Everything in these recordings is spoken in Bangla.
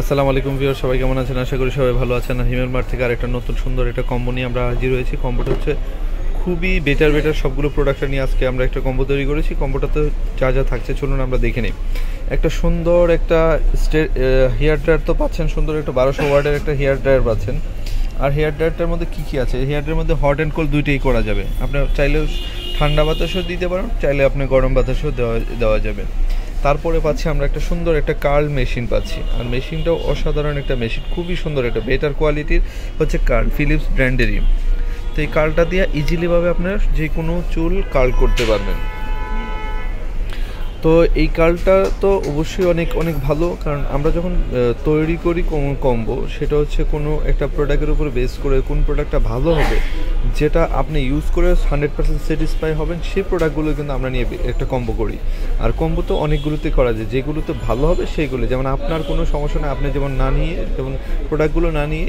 আসসালামু আলাইকুম ভিউয়ার, সবাই কেমন আছেন? আশা করি সবাই ভালো আছেন। হিমেল মার্ট থেকে আরেকটা নতুন সুন্দর একটা কম্বো নিয়ে আমরা হাজির হয়েছি। কম্বোটা হচ্ছে খুবই বেটার সবগুলো প্রোডাক্ট নিয়ে আজকে আমরা একটা কম্বো তৈরি করেছি। কম্বোটাতে যা যা থাকছে চলুন আমরা দেখে নিই। একটা সুন্দর একটা হেয়ার ড্রায়ার তো পাচ্ছেন, সুন্দর একটা 1200 ওয়াটের একটা হেয়ার ড্রায়ার পাচ্ছেন। আর হেয়ার ড্রায়ারটার মধ্যে কী কী আছে? হেয়ার ড্রায়ারের মধ্যে হট অ্যান্ড কোল্ড দুইটাই করা যাবে। আপনার চাইলে ঠান্ডা বাতাসও দিতে পারেন, চাইলে আপনি গরম বাতাসও দেওয়া যাবে। তারপরে পাচ্ছি আমরা একটা সুন্দর একটা কার্ল মেশিন পাচ্ছি, আর মেশিনটাও অসাধারণ একটা মেশিন, খুবই সুন্দর একটা বেটার কোয়ালিটির হচ্ছে কার্ল, ফিলিপস ব্র্যান্ডেরই। তো এই কার্লটা দিয়ে ইজিলিভাবে আপনার যে কোনো চুল কার্ল করতে পারবেন। তো এই কার্লটা তো অবশ্যই অনেক ভালো, কারণ আমরা যখন তৈরি করি কম্বো সেটা হচ্ছে কোনো একটা প্রোডাক্টের উপর বেস করে কোন প্রোডাক্টটা ভালো হবে, যেটা আপনি ইউজ করে 100% স্যাটিসফাই হবেন, সেই প্রোডাক্টগুলো কিন্তু আমরা নিয়ে একটা কম্বো করি। আর কম্বো তো অনেকগুলোতে করা যায়, যেগুলোতে ভালো হবে সেইগুলো, যেমন আপনার কোনো সমস্যা না, আপনি যেমন প্রোডাক্টগুলো না নিয়ে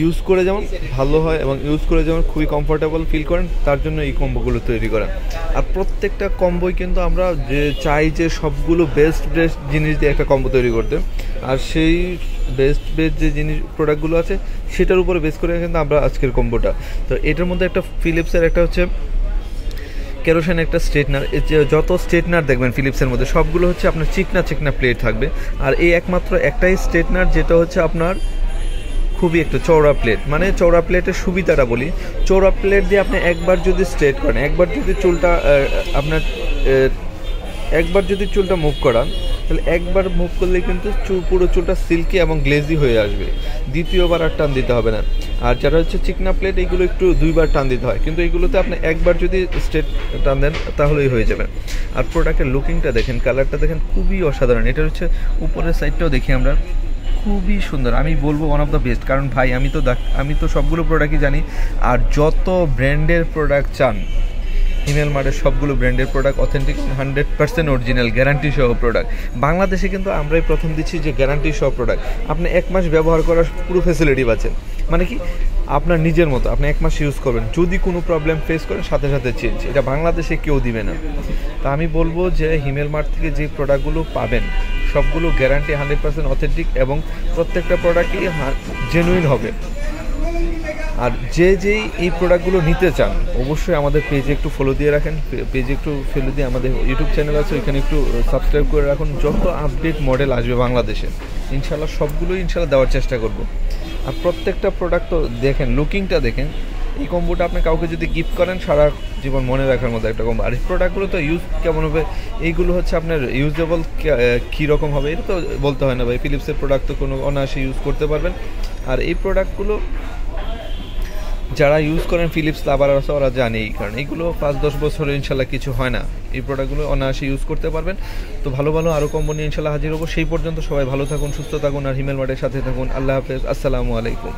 ইউজ করে যেমন ভালো হয় এবং ইউজ করে যেমন খুবই কমফোর্টেবল ফিল করেন, তার জন্য এই কম্বোগুলো তৈরি করেন। আর প্রত্যেকটা কম্বোই কিন্তু আমরা যে চাই যে সবগুলো বেস্ট জিনিস দিয়ে একটা কম্বো তৈরি করতে, আর সেই বেস্ট যে জিনিস প্রোডাক্টগুলো আছে সেটার উপরে বেস করে কিন্তু আমরা আজকের কম্বোটা। তো এটার মধ্যে একটা ফিলিপসের একটা হচ্ছে কেরোসেন একটা স্ট্রেটনার, যত স্ট্রেটনার দেখবেন ফিলিপসের মধ্যে সবগুলো হচ্ছে আপনার চিকনা প্লেট থাকবে। আর এই একমাত্র একটাই স্ট্রেটনার যেটা হচ্ছে আপনার খুবই একটা চওড়া প্লেট, মানে চওড়া প্লেটের সুবিধাটা বলি, চওড়া প্লেট দিয়ে আপনি একবার যদি স্ট্রেট করেন, একবার যদি চুলটা আপনার একবার যদি চুলটা মুভ করান, তাহলে একবার মুভ করলে কিন্তু পুরো চুলটা সিল্কি এবং গ্লেজি হয়ে আসবে, দ্বিতীয়বার আর টান দিতে হবে না। আর যারা হচ্ছে চিকনা প্লেট এইগুলো একটু দুইবার টান দিতে হয়, কিন্তু এইগুলোতে আপনি একবার যদি স্ট্রেট টান দেন তাহলেই হয়ে যাবে। আর প্রোডাক্টের লুকিংটা দেখেন, কালারটা দেখেন, খুবই অসাধারণ। এটা হচ্ছে উপরের সাইডটাও দেখি আমরা, খুবই সুন্দর। আমি বলবো ওয়ান অফ দ্য বেস্ট, কারণ ভাই আমি তো সবগুলো প্রোডাক্টই জানি, আর যত ব্র্যান্ডের প্রোডাক্ট চান হিমেল মার্টের সবগুলো ব্র্যান্ডের প্রোডাক্ট অথেন্টিক 100% অরিজিনাল গ্যারান্টি সহ প্রোডাক্ট। বাংলাদেশে কিন্তু আমরাই প্রথম দিচ্ছি যে গ্যারান্টি সহ প্রোডাক্ট, আপনি 1 মাস ব্যবহার করার পুরো ফেসিলিটি পাচ্ছেন, মানে কি আপনার নিজের মতো আপনি 1 মাস ইউজ করবেন, যদি কোনো প্রবলেম ফেস করেন সাথে সাথে চেঞ্জ। এটা বাংলাদেশে কেউ দিবে না। তা আমি বলবো যে হিমেল মার্ট থেকে যে প্রোডাক্টগুলো পাবেন সবগুলো গ্যারান্টি 100% অথেন্টিক, এবং প্রত্যেকটা প্রোডাক্টই জেনুইন হবে। আর যেই এই প্রোডাক্টগুলো নিতে চান অবশ্যই আমাদের পেজে একটু ফলো দিয়ে রাখেন, পেজে একটু ফলো দিয়ে আমাদের ইউটিউব চ্যানেল আছে ওইখানে একটু সাবস্ক্রাইব করে রাখুন। যত আপডেট মডেল আসবে বাংলাদেশে ইনশাল্লাহ সবগুলোই ইনশাল্লাহ দেওয়ার চেষ্টা করব। আর প্রত্যেকটা প্রোডাক্ট তো দেখেন, লুকিংটা দেখেন, এই কম্বোটা আপনি কাউকে যদি গিফট করেন সারা জীবন মনে রাখার মতো একটা কম্বো। আর এই প্রোডাক্টগুলো তো ইউজ কেমন হবে, এইগুলো হচ্ছে আপনার ইউজেবল কীরকম হবে এটা তো বলতে হয় না ভাই, ফিলিপসের প্রোডাক্ট তো কোনো অনায়াসে ইউজ করতে পারবেন। আর এই প্রোডাক্টগুলো যারা ইউজ করেন ফিলিপস লাভার আছে ওরা জানেই, কারণ এইগুলো 5-10 বছরে ইনশাল্লাহ কিছু হয় না, এই প্রোডাক্টগুলো অনায়াসে ইউজ করতে পারবেন। তো ভালো আরও কম্বো নিয়ে ইনশাল্লাহ হাজির হবো। সেই পর্যন্ত সবাই ভালো থাকুন, সুস্থ থাকুন, আর হিমেল মার্টের সাথে থাকুন। আল্লাহ হাফেজ, আসসালামু আলাইকুম।